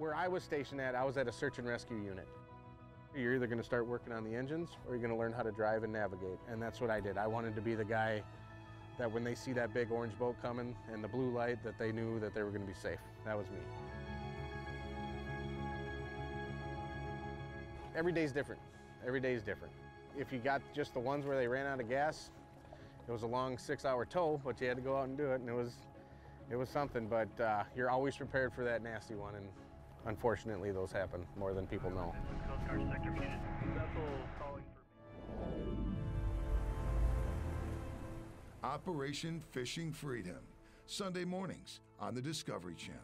Where I was stationed at, I was at a search and rescue unit. You're either going to start working on the engines or you're going to learn how to drive and navigate. And that's what I did. I wanted to be the guy that when they see that big orange boat coming and the blue light, that they knew that they were going to be safe. That was me. Every day's different. Every day's different. If you got just the ones where they ran out of gas, it was a long 6-hour tow, but you had to go out and do it, and it was something. But you're always prepared for that nasty one, and unfortunately, those happen more than people know. Operation Fishing Freedom, Sunday mornings on the Discovery Channel.